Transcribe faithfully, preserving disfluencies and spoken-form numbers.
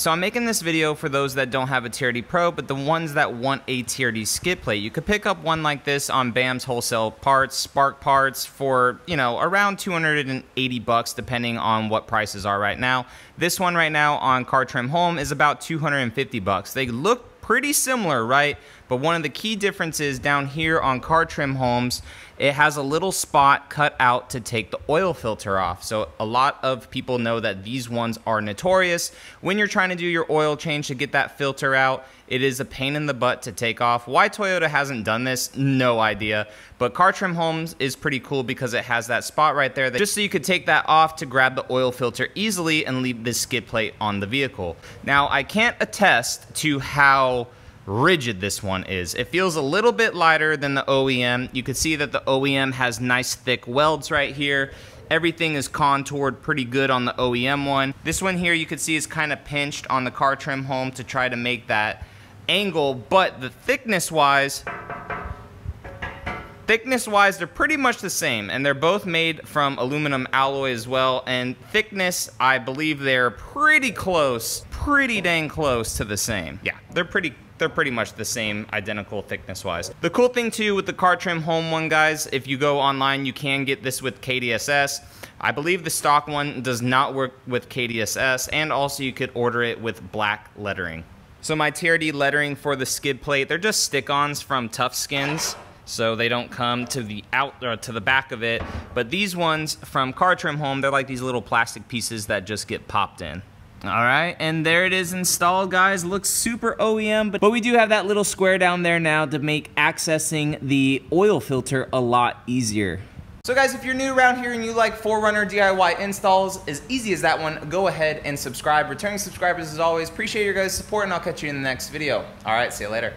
So I'm making this video for those that don't have a T R D Pro, but the ones that want a T R D skid plate. You could pick up one like this on BAM's Wholesale Parts, Spark Parts, for, you know, around two hundred eighty bucks, depending on what prices are right now. This one right now on CarTrim Home is about two hundred fifty bucks. They look pretty similar, right? But one of the key differences down here on CarTrim Homes, it has a little spot cut out to take the oil filter off. So a lot of people know that these ones are notorious. When you're trying to do your oil change to get that filter out, it is a pain in the butt to take off. Why Toyota hasn't done this, no idea. But CarTrim Homes is pretty cool because it has that spot right there that just so you could take that off to grab the oil filter easily and leave this skid plate on the vehicle. Now, I can't attest to how rigid this one is. It feels a little bit lighter than the O E M. You can see that the O E M has nice thick welds right here. Everything is contoured pretty good on the O E M one. This one here you can see is kind of pinched on the CarTrim Home to try to make that angle, but the thickness wise thickness wise they're pretty much the same, and they're both made from aluminum alloy as well, and thickness, I believe they're pretty close, pretty dang close to the same. Yeah, they're pretty they're pretty much the same, identical thickness wise. The cool thing too with the CarTrim Home one, guys, if you go online you can get this with K D S S. I believe the stock one does not work with K D S S, and also you could order it with black lettering. So my T R D lettering for the skid plate, they're just stick-ons from Tough Skins, so they don't come to the out or to the back of it. But these ones from CarTrim Home, they're like these little plastic pieces that just get popped in. All right, and there it is installed, guys. Looks super O E M, but, but we do have that little square down there now to make accessing the oil filter a lot easier. So guys, if you're new around here and you like four runner D I Y installs, as easy as that one, go ahead and subscribe. Returning subscribers, as always, appreciate your guys' support, and I'll catch you in the next video. All right, see you later.